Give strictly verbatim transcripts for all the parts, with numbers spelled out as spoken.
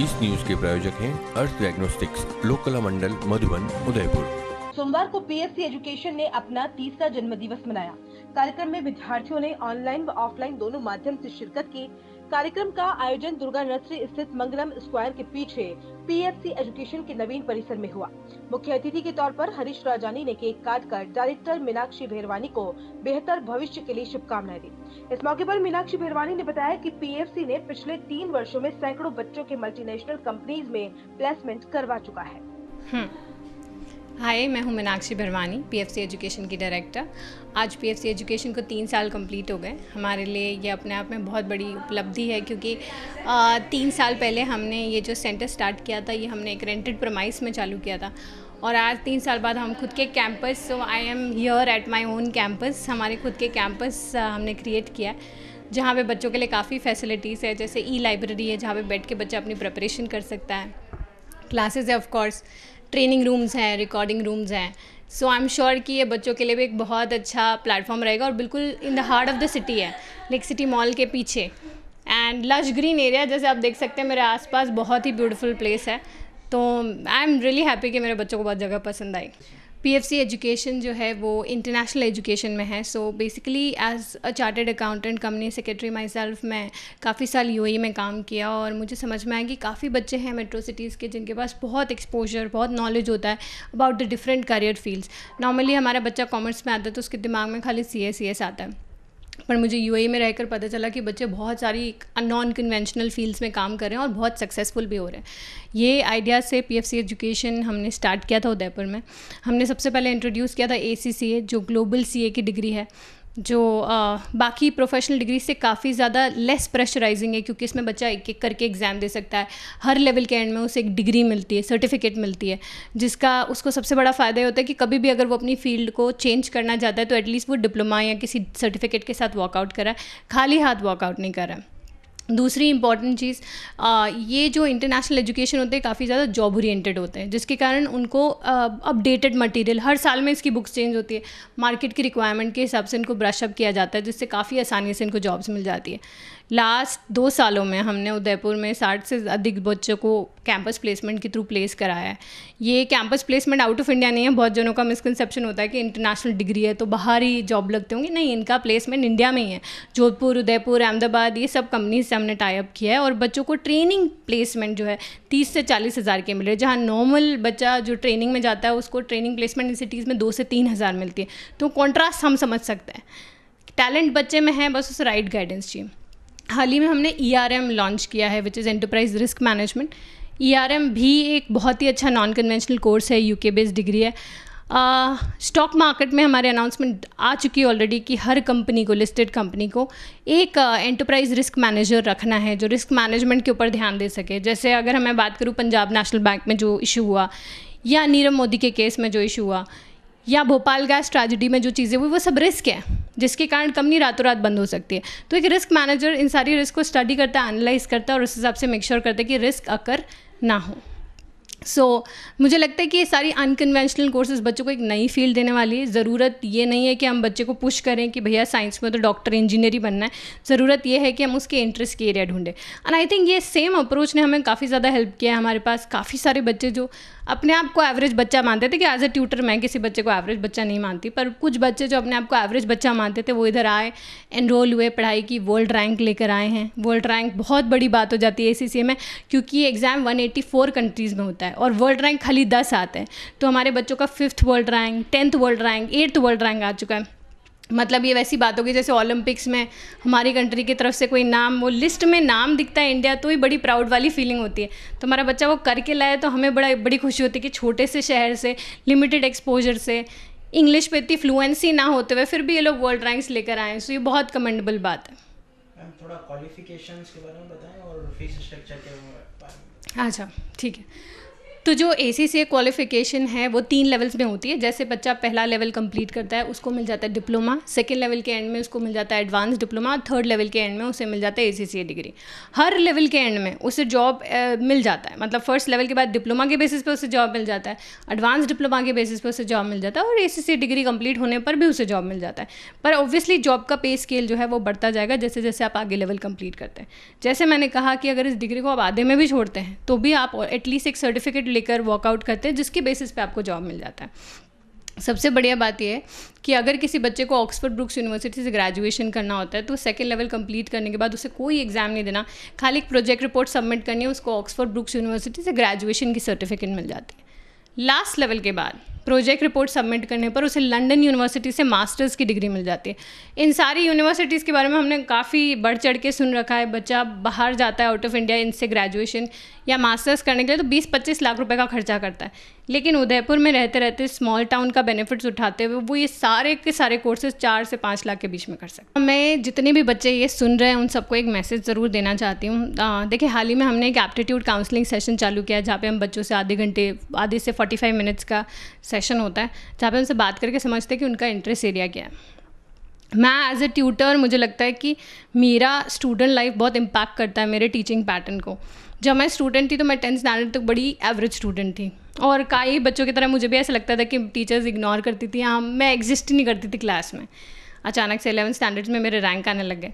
इस न्यूज के प्रायोजक हैं अर्थ डायग्नोस्टिक्स, लोकला मंडल, मधुबन, उदयपुर। सोमवार को पीएफसी एजुकेशन ने अपना तीसरा जन्म दिवस मनाया। कार्यक्रम में विद्यार्थियों ने ऑनलाइन व ऑफलाइन दोनों माध्यम से शिरकत की। कार्यक्रम का आयोजन दुर्गा नर्सरी स्थित मंगलम स्क्वायर के पीछे पीएफसी एजुकेशन के नवीन परिसर में हुआ। मुख्य अतिथि के तौर पर हरीश राजानी ने केक काटकर डायरेक्टर मीनाक्षी भेरवानी को बेहतर भविष्य के लिए शुभकामनाएं दी। इस मौके पर मीनाक्षी भेरवानी ने बताया कि पीएफसी ने पिछले तीन वर्षों में सैकड़ों बच्चों के मल्टीनेशनल कंपनीज में प्लेसमेंट करवा चुका है। हाय, मैं हूं मीनाक्षी भरवानी, पीएफसी एजुकेशन की डायरेक्टर। आज पीएफसी एजुकेशन को तीन साल कंप्लीट हो गए। हमारे लिए ये अपने आप में बहुत बड़ी उपलब्धि है, क्योंकि आ, तीन साल पहले हमने ये जो सेंटर स्टार्ट किया था, ये हमने एक रेंटेड प्रमाइस में चालू किया था, और आज तीन साल बाद हम खुद के campus, so I am here at my own campus, हमारे खुद के कैंपस हमने क्रिएट किया है, जहाँ पे बच्चों के लिए काफ़ी फैसिलिटीज़ है। जैसे ई लाइब्रेरी है, जहाँ पर बैठ के बच्चा अपनी प्रिपरेशन कर सकता है। क्लासेज है, ऑफकोर्स ट्रेनिंग रूम्स हैं, रिकॉर्डिंग रूम्स हैं। सो आई एम श्योर कि ये बच्चों के लिए भी एक बहुत अच्छा प्लेटफॉर्म रहेगा, और बिल्कुल in the heart of the city है, लेक सिटी मॉल के पीछे एंड लश ग्रीन एरिया। जैसे आप देख सकते हैं मेरे आसपास बहुत ही ब्यूटीफुल प्लेस है। तो आई एम रियली हैप्पी कि मेरे बच्चों को बहुत जगह पसंद आई। पीएफसी एजुकेशन जो है वो इंटरनेशनल एजुकेशन में है। So basically as a chartered accountant, company secretary myself, मैं काफ़ी साल यूएई में काम किया, और मुझे समझ में आया कि काफ़ी बच्चे हैं मेट्रो सिटीज़ के जिनके पास बहुत एक्सपोजर, बहुत नॉलेज होता है about the different career fields. Normally हमारा बच्चा कॉमर्स में आता है तो उसके दिमाग में खाली सी ए सी एस आता है, पर मुझे यूएई में रहकर पता चला कि बच्चे बहुत सारी नॉन कन्वेंशनल फील्ड्स में काम कर रहे हैं और बहुत सक्सेसफुल भी हो रहे हैं। ये आइडिया से पीएफसी एजुकेशन हमने स्टार्ट किया था उदयपुर में। हमने सबसे पहले इंट्रोड्यूस किया था एसीसीए, जो ग्लोबल सीए की डिग्री है, जो आ, बाकी प्रोफेशनल डिग्री से काफ़ी ज़्यादा लेस प्रेशराइजिंग है, क्योंकि इसमें बच्चा एक एक करके एग्ज़ाम दे सकता है। हर लेवल के एंड में उसे एक डिग्री मिलती है, सर्टिफिकेट मिलती है, जिसका उसको सबसे बड़ा फ़ायदा होता है कि कभी भी अगर वो अपनी फील्ड को चेंज करना चाहता है तो एटलीस्ट वो डिप्लोमा या किसी सर्टिफिकेट के साथ वॉकआउट कर रहा है, खाली हाथ वॉकआउट नहीं कर रहा है। दूसरी इंपॉर्टेंट चीज़, ये जो इंटरनेशनल एजुकेशन होते हैं काफ़ी ज़्यादा जॉब ओरिएंटेड होते हैं, जिसके कारण उनको अपडेटेड मटेरियल, हर साल में इसकी बुक्स चेंज होती है, मार्केट की रिक्वायरमेंट के हिसाब से इनको ब्रशअप किया जाता है, जिससे काफ़ी आसानी से इनको जॉब्स मिल जाती है। लास्ट दो सालों में हमने उदयपुर में साठ से अधिक बच्चों को कैंपस प्लेसमेंट के थ्रू प्लेस कराया है। ये campus placement out of India नहीं है। बहुत जनों का मिसकंसेप्शन होता है कि इंटरनेशनल डिग्री है तो बाहर ही जॉब लगते होंगे। नहीं, इनका प्लेसमेंट इंडिया में ही है। जोधपुर, उदयपुर, अहमदाबाद, ये सब कंपनीज से हमने टाई अप किया है, और बच्चों को ट्रेनिंग प्लेसमेंट जो है तीस से चालीस हज़ार के मिल रहे, जहाँ नॉर्मल बच्चा जो ट्रेनिंग में जाता है उसको ट्रेनिंग प्लेसमेंट इन सिटीज़ में दो से तीन हज़ार मिलती है। तो कॉन्ट्रास्ट हम समझ सकते हैं, टैलेंट बच्चे में है, बस उसे राइट गाइडेंस चाहिए। हाल ही में हमने ई आर एम लॉन्च किया है, which is enterprise risk management. E R M भी एक बहुत ही अच्छा नॉन कन्वेंशनल कोर्स है, यूके बेस्ड डिग्री है। स्टॉक uh, मार्केट में हमारे अनाउंसमेंट आ चुकी है ऑलरेडी कि हर कंपनी को, लिस्टेड कंपनी को एक एंटरप्राइज रिस्क मैनेजर रखना है, जो रिस्क मैनेजमेंट के ऊपर ध्यान दे सके। जैसे अगर मैं बात करूँ पंजाब नेशनल बैंक में जो इशू हुआ, या नीरव मोदी के केस में जो इशू हुआ, या भोपाल गैस ट्रैजेडी में जो चीज़ें हुई, वो सब रिस्क है, जिसके कारण कंपनी रातों रात बंद हो सकती है। तो एक रिस्क मैनेजर इन सारी रिस्क को स्टडी करता है, एनालाइज करता है, और उस हिसाब से मेक श्योर करता है कि रिस्क अकर ना हो। सो so, मुझे लगता है कि ये सारी अनकन्वेंशनल कोर्सेज बच्चों को एक नई फील्ड देने वाली है। ज़रूरत ये नहीं है कि हम बच्चे को पुश करें कि भैया साइंस में तो डॉक्टर, इंजीनियर ही बनना है। ज़रूरत ये है कि हम उसके इंटरेस्ट के एरिया ढूंढें। एंड आई थिंक ये सेम अप्रोच ने हमें काफ़ी ज़्यादा हेल्प किया है। हमारे पास काफ़ी सारे बच्चे जो अपने आप को एवरेज बच्चा मानते थे, कि एज अ ट्यूटर मैं किसी बच्चे को एवरेज बच्चा नहीं मानती, पर कुछ बच्चे जो अपने आप को एवरेज बच्चा मानते थे वो इधर आए, एनरोल हुए, पढ़ाई की, वर्ल्ड रैंक लेकर आए हैं। वर्ल्ड रैंक बहुत बड़ी बात हो जाती है एसीसीए में, क्योंकि ये एग्ज़ाम एक सौ चौरासी कंट्रीज़ में होता है और वर्ल्ड रैंक खाली दस आते हैं। तो हमारे बच्चों का fifth world rank, tenth world rank, eighth world rank आ चुका है। मतलब ये वैसी बात होगी जैसे ओलंपिक्स में हमारी कंट्री की तरफ से कोई नाम, वो लिस्ट में नाम दिखता है इंडिया, तो ही बड़ी प्राउड वाली फीलिंग होती है। तो हमारा बच्चा वो करके लाए, तो हमें बड़ा बड़ी खुशी होती है कि छोटे से शहर से, लिमिटेड एक्सपोजर से, इंग्लिश पे इतनी फ्लुएंसी ना होते हुए फिर भी ये लोग वर्ल्ड रैंक्स लेकर आए। सो ये बहुत कमेंडेबल बात है। मैम, थोड़ा क्वालिफिकेशंस के बारे में बताएं और फीस स्ट्रक्चर के बारे में। अच्छा, ठीक है। तो जो ए सी सी ए क्वालिफिकेशन है वो तीन लेवल्स में होती है। जैसे बच्चा पहला लेवल कंप्लीट करता है उसको मिल जाता है डिप्लोमा, सेकेंड लेवल के एंड में उसको मिल जाता है एडवांस डिप्लोमा, और थर्ड लेवल के एंड में उसे मिल जाता है A C C A degree. हर लेवल के एंड में उसे जॉब मिल जाता है, मतलब फर्स्ट लेवल के बाद डिप्लोमा के बेसिस पर उसे जॉब मिल जाता है, एडवांस डिप्लोमा के बेसिस पर उसे जॉब मिल जाता है, और ए C C A degree complete होने पर भी उसे जॉब मिल जाता है। पर ऑब्वियसली जॉब का पे स्केल जो है वो बढ़ता जाएगा जैसे जैसे आप आगे लेवल कंप्लीट करते हैं। जैसे मैंने कहा कि अगर इस डिग्री को आप आधे में भी छोड़ते हैं तो भी आप एटलीस्ट एक सर्टिफिकेट लेकर वॉकआउट करते हैं जिसके बेसिस पे आपको जॉब मिल जाता है। सबसे बढ़िया बात यह है कि अगर किसी बच्चे को ऑक्सफोर्ड ब्रुक्स यूनिवर्सिटी से ग्रेजुएशन करना होता है तो सेकंड लेवल कंप्लीट करने के बाद उसे कोई एग्जाम नहीं देना, खाली एक प्रोजेक्ट रिपोर्ट सबमिट करनी है, उसको ऑक्सफोर्ड ब्रुक्स यूनिवर्सिटी से ग्रेजुएशन की सर्टिफिकेट मिल जाती है। लास्ट लेवल के बाद प्रोजेक्ट रिपोर्ट सबमिट करने पर उसे लंदन यूनिवर्सिटी से मास्टर्स की डिग्री मिल जाती है। इन सारी यूनिवर्सिटीज़ के बारे में हमने काफ़ी बढ़ चढ़ के सुन रखा है। बच्चा बाहर जाता है आउट ऑफ इंडिया इनसे ग्रेजुएशन या मास्टर्स करने के लिए तो बीस पच्चीस लाख रुपए का खर्चा करता है, लेकिन उदयपुर में रहते रहते स्मॉल टाउन का बेनिफिट्स उठाते हुए वो ये सारे के सारे कोर्सेज चार से पाँच लाख के बीच में कर सकते हैं। मैं जितने भी बच्चे ये सुन रहे हैं उन सबको एक मैसेज ज़रूर देना चाहती हूँ। देखिए, हाल ही में हमने एक एप्टीट्यूड काउंसलिंग सेशन चालू किया जहाँ पे हम बच्चों से आधे घंटे आधे से फोर्टी फाइव मिनट्स का सेशन होता है जहाँ पे उनसे बात करके समझते हैं कि उनका इंटरेस्ट एरिया क्या है। मैं एज ए ट्यूटर मुझे लगता है कि मेरा स्टूडेंट लाइफ बहुत इम्पैक्ट करता है मेरे टीचिंग पैटर्न को। जब मैं स्टूडेंट थी तो मैं टेंथ स्टैंडर्ड तक बड़ी एवरेज स्टूडेंट थी और कई बच्चों की तरह मुझे भी ऐसा लगता था कि टीचर्स इग्नोर करती थी, हाँ मैं एग्जिस्ट ही नहीं करती थी क्लास में। अचानक से इलेवंथ स्टैंडर्ड्स में मेरे रैंक आने लग गए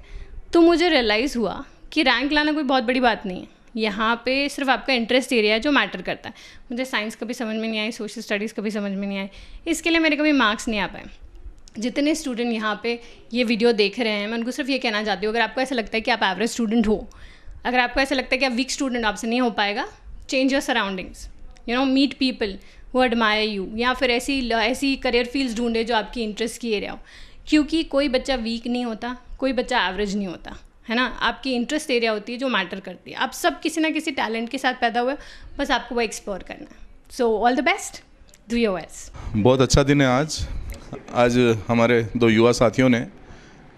तो मुझे रियलाइज़ हुआ कि रैंक लाना कोई बहुत बड़ी बात नहीं है, यहाँ पे सिर्फ आपका इंटरेस्ट एरिया है जो मैटर करता है। मुझे साइंस कभी समझ में नहीं आई, सोशल स्टडीज़ कभी समझ में नहीं आई, इसके लिए मेरे कभी मार्क्स नहीं आ पाए। जितने स्टूडेंट यहाँ पे ये वीडियो देख रहे हैं मैं उनको सिर्फ ये कहना चाहती हूँ, अगर आपको ऐसा लगता है कि आप एवरेज स्टूडेंट हो, अगर आपको ऐसा लगता है कि आप वीक स्टूडेंट आपसे नहीं हो पाएगा, change your surroundings, you know, meet people who admire you, या फिर ऐसी ऐसी करियर फील्ड्स ढूंढे जो आपकी इंटरेस्ट की एरिया हो। क्योंकि कोई बच्चा वीक नहीं होता, कोई बच्चा एवरेज नहीं होता, है ना। आपकी इंटरेस्ट एरिया होती है जो मैटर करती है। आप सब किसी ना किसी टैलेंट के साथ पैदा हुए, बस आपको वो एक्सप्लोर करना है। So all the best, do your best. बहुत अच्छा दिन है आज। आज हमारे दो युवा साथियों ने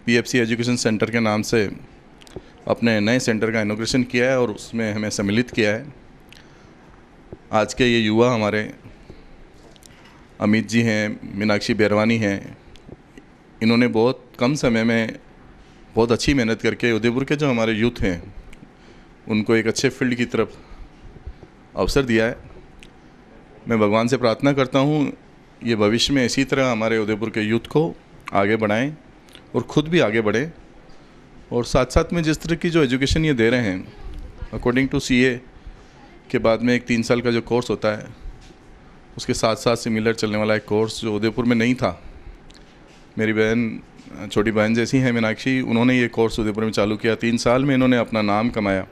P F C education centre के नाम से अपने नए सेंटर का इनॉग्रेशन किया है और उसमें हमें सम्मिलित किया है। आज के ये युवा हमारे अमित जी हैं, मीनाक्षी बेरवानी हैं। इन्होंने बहुत कम समय में बहुत अच्छी मेहनत करके उदयपुर के जो हमारे यूथ हैं उनको एक अच्छे फील्ड की तरफ अवसर दिया है। मैं भगवान से प्रार्थना करता हूँ ये भविष्य में इसी तरह हमारे उदयपुर के यूथ को आगे बढ़ाएं और ख़ुद भी आगे बढ़ें, और साथ साथ में जिस तरह की जो एजुकेशन ये दे रहे हैं अकॉर्डिंग टू सी ए के बाद में एक तीन साल का जो कोर्स होता है उसके साथ साथ सिमिलर चलने वाला एक कोर्स जो उदयपुर में नहीं था। मेरी बहन, छोटी बहन जैसी हैं मीनाक्षी, उन्होंने ये कोर्स उदयपुर में चालू किया। तीन साल में इन्होंने अपना नाम कमाया।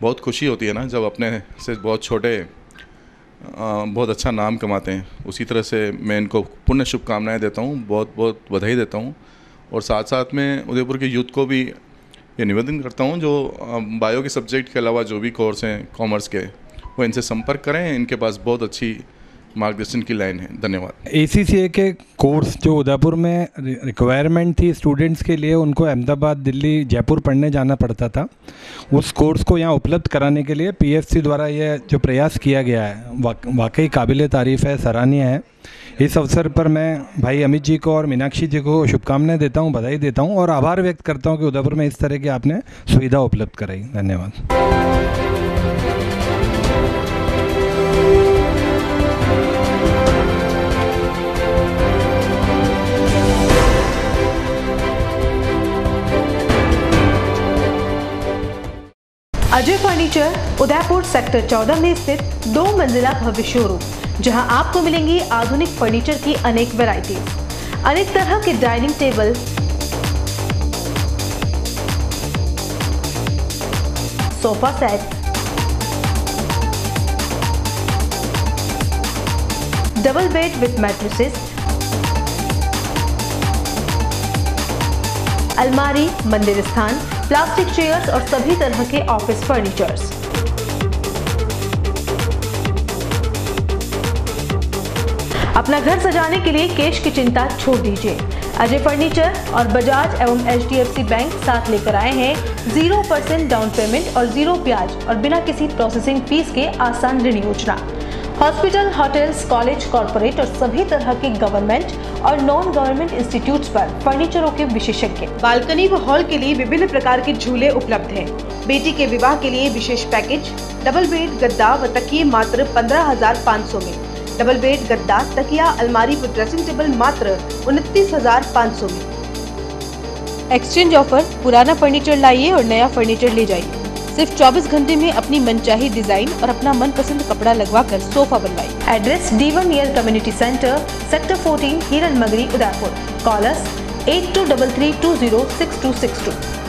बहुत खुशी होती है ना जब अपने से बहुत छोटे आ, बहुत अच्छा नाम कमाते हैं। उसी तरह से मैं इनको पुनः शुभकामनाएं देता हूं, बहुत बहुत बधाई देता हूं, और साथ साथ में उदयपुर के यूथ को भी ये निवेदन करता हूं जो बायो के सब्जेक्ट के अलावा जो भी कोर्स हैं कॉमर्स के वो इनसे संपर्क करें, इनके पास बहुत अच्छी मार्गदर्शन की लाइन है। धन्यवाद। ए सी सी ए के कोर्स जो उदयपुर में रिक्वायरमेंट थी स्टूडेंट्स के लिए, उनको अहमदाबाद, दिल्ली, जयपुर पढ़ने जाना पड़ता था। उस कोर्स को यहाँ उपलब्ध कराने के लिए पी एफ सी द्वारा यह जो प्रयास किया गया है वाक, वाकई काबिले तारीफ़ है, सराहनीय है। इस अवसर पर मैं भाई अमित जी को और मीनाक्षी जी को शुभकामनाएं देता हूँ, बधाई देता हूँ और आभार व्यक्त करता हूँ कि उदयपुर में इस तरह की आपने सुविधा उपलब्ध कराई। धन्यवाद। अजय फर्नीचर उदयपुर सेक्टर चौदह में स्थित दो मंजिला भव्य शोरूम, जहां आपको मिलेंगी आधुनिक फर्नीचर की अनेक वैरायटी, अनेक तरह के dining table, sofa set, double bed with mattresses, अलमारी, मंदिर स्थान, प्लास्टिक चेयर्स और सभी तरह के ऑफिस फर्नीचर्स। अपना घर सजाने के लिए कैश की चिंता छोड़ दीजिए। अजय फर्नीचर और बजाज एवं H D F C bank साथ लेकर आए हैं जीरो परसेंट डाउन पेमेंट और जीरो ब्याज और बिना किसी प्रोसेसिंग फीस के आसान ऋण योजना। हॉस्पिटल, होटल्स, कॉलेज, कॉर्पोरेट और सभी तरह के गवर्नमेंट और नॉन गवर्नमेंट इंस्टीट्यूट पर फर्नीचरों के विशेषज्ञ। बालकनी व हॉल के लिए विभिन्न प्रकार के झूले उपलब्ध हैं। बेटी के विवाह के लिए विशेष पैकेज, डबल बेड, गद्दा व तकिए मात्र पंद्रह हजार पाँच सौ में, डबल बेड, गद्दा, तकिया, अलमारी व ड्रेसिंग टेबल मात्र उनतीस हजार पाँच सौ में। एक्सचेंज ऑफर, पुराना फर्नीचर लाइए और नया फर्नीचर ले जाइए। सिर्फ चौबीस घंटे में अपनी मनचाही डिजाइन और अपना मनपसंद कपड़ा लगवाकर सोफा बनवाइए। Address D one year community centre, sector चौदह, Hiran Magri, Udaipur. Call us at two double three two zero six two six to.